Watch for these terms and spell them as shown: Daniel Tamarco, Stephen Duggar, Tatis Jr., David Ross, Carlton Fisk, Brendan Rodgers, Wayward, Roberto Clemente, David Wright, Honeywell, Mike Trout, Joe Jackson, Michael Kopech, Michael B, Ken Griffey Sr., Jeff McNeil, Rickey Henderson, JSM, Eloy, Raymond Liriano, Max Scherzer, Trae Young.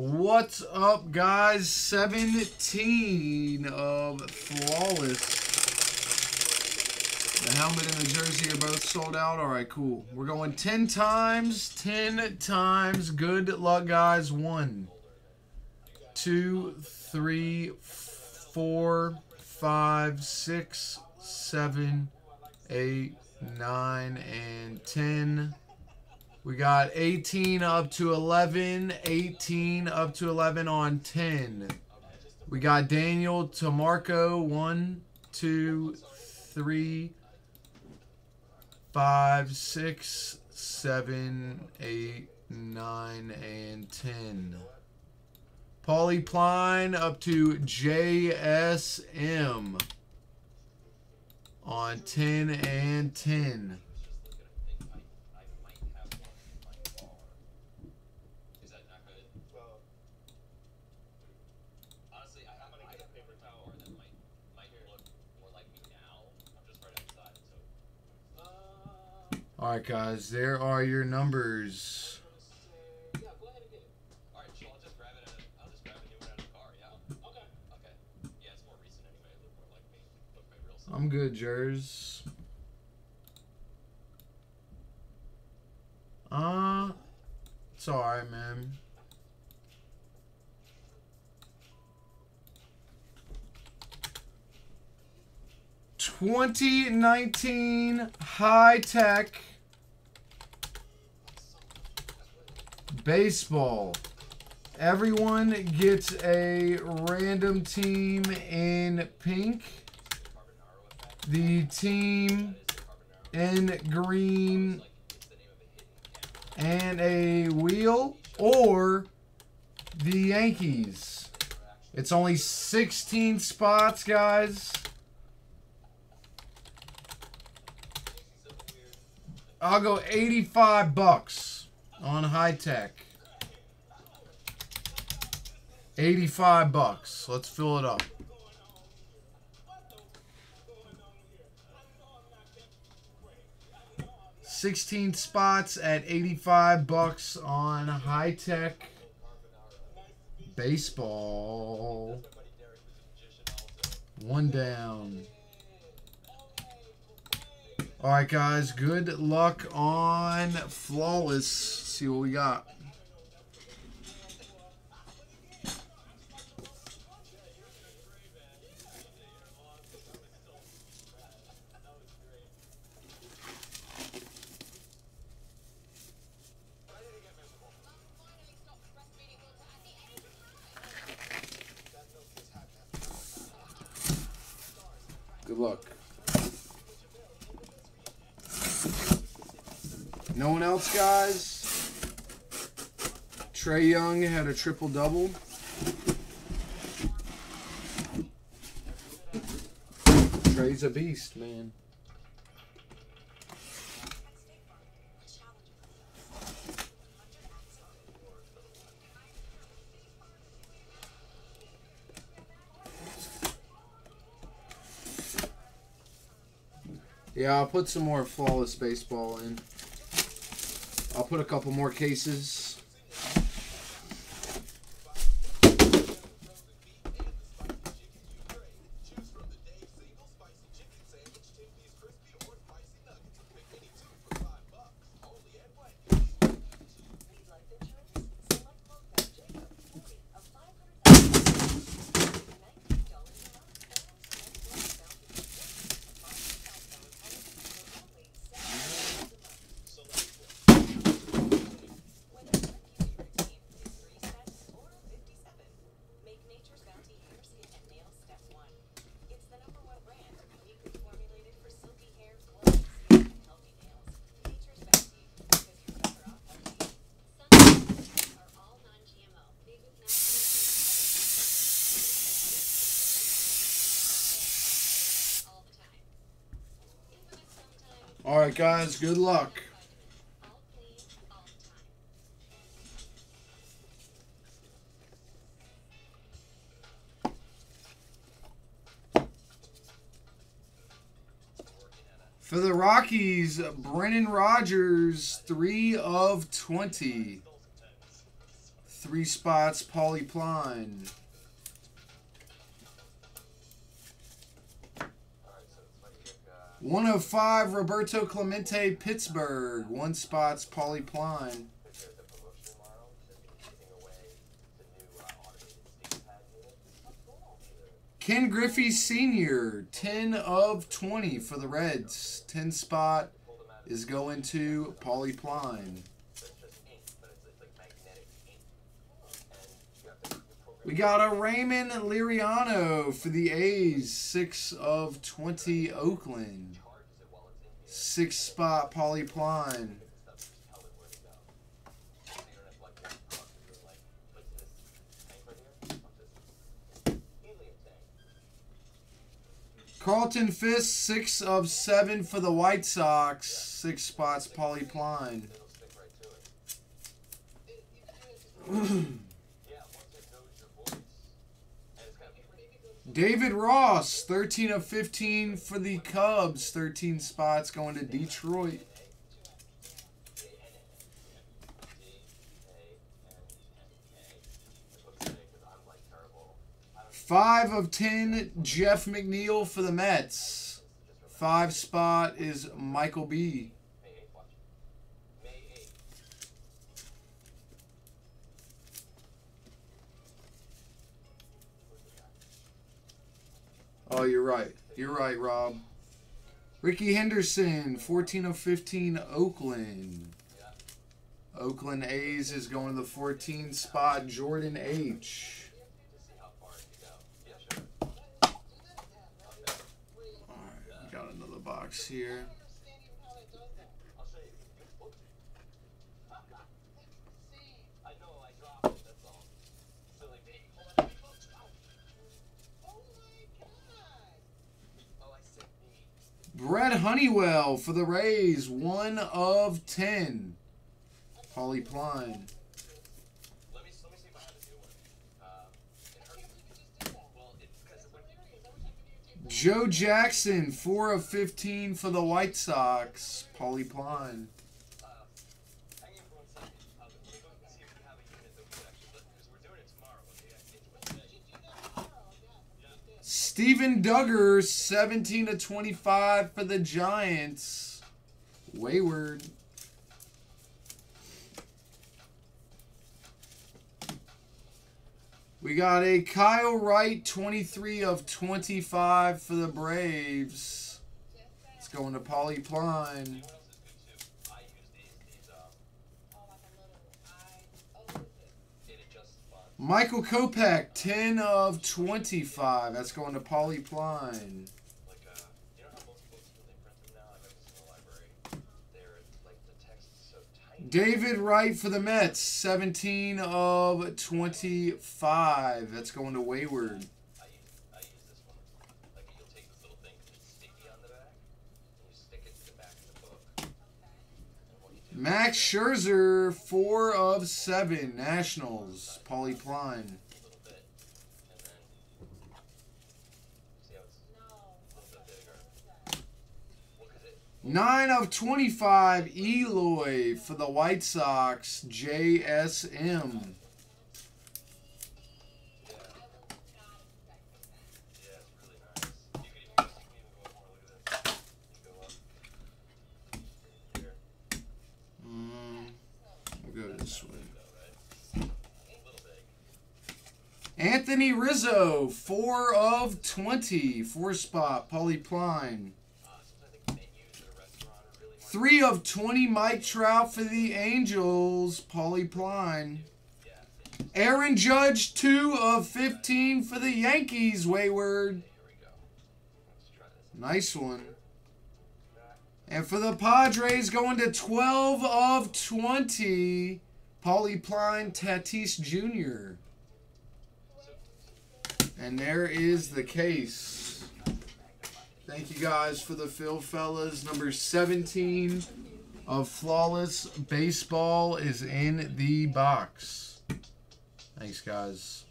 What's up, guys? 17 of Flawless. The helmet and the jersey are both sold out. All right, cool. We're going 10 times. Good luck, guys. 1, 2, 3, 4, 5, 6, 7, 8, 9, and 10. We got 18 up to 11, 18 up to 11 on 10. We got Daniel Tamarco, 1, 2, 3, 5, 6, 7, 8, 9, and 10. Pauly Pline up to JSM on 10 and 10. All right, guys, there are your numbers. Yeah, go ahead and get it. All right, I'll just grab it. I'll just grab a new one out of the car, yeah? Okay. Okay. Yeah, it's more recent anyway. Look more like me. Look my real self. I'm good, Jers. It's all right, man. .2019 High Tech Baseball. Everyone gets a random team in pink. The team in green and a wheel, or the Yankees. It's only 16 spots, guys. I'll go $85 on High Tech. $85. Let's fill it up. $16 spots at $85 on High Tech Baseball. One down. All right, guys, good luck on Flawless. See what we got. Good luck. No one else, guys. Trae Young had a triple-double. Trae's a beast, man. Yeah, I'll put some more Flawless baseball in. I'll put a couple more cases. All right, guys, good luck. For the Rockies, Brendan Rodgers, 3 of 20. Three spots, Pauly Pline. /105, Roberto Clemente, Pittsburgh. 1 spots, Pauly Pline. Ken Griffey Sr., 10 of 20 for the Reds. 10 spot is going to Pauly Pline. We got a Raymond Liriano for the A's, 6 of 20, Oakland. 6 spot, Pauly Pline. Carlton Fisk, 6 of 7 for the White Sox, 6 spots, Pauly Pline. David Ross, 13 of 15 for the Cubs. 13 spots going to Detroit. /5 of 10, Jeff McNeil for the Mets. 5 spot is Michael B. Oh, you're right. You're right, Rob. Rickey Henderson, 14 of 15, Oakland. Oakland A's is going to the 14 spot, Jordan H. All right, we got another box here. Brett Honeywell for the Rays, 1 of 10. Pauly Pline. Joe Jackson, 4 of 15 for the White Sox. Pauly Pline. Stephen Duggar, 17 of 25 for the Giants. Wayward. We got a Kyle Wright, 23 of 25 for the Braves. It's going to Pauly Pline. Michael Kopech, 10 of 25. That's going to Pauly Pline. David Wright for the Mets, 17 of 25. That's going to Wayward. Max Scherzer, 4 of 7, Nationals, Pauly Pline. No. 9 of 25, Eloy for the White Sox, JSM. Anthony Rizzo, 4 of 20, 4 spot, Pauly Pline. 3 of 20, Mike Trout for the Angels, Pauly Pline. Aaron Judge, 2 of 15 for the Yankees, Wayward. Nice one. And for the Padres, going to 12 of 20, Pauly Pline, Tatis Jr. And there is the case. Thank you guys for the fill, fellas. Number 17 of Flawless Baseball is in the box. Thanks, guys.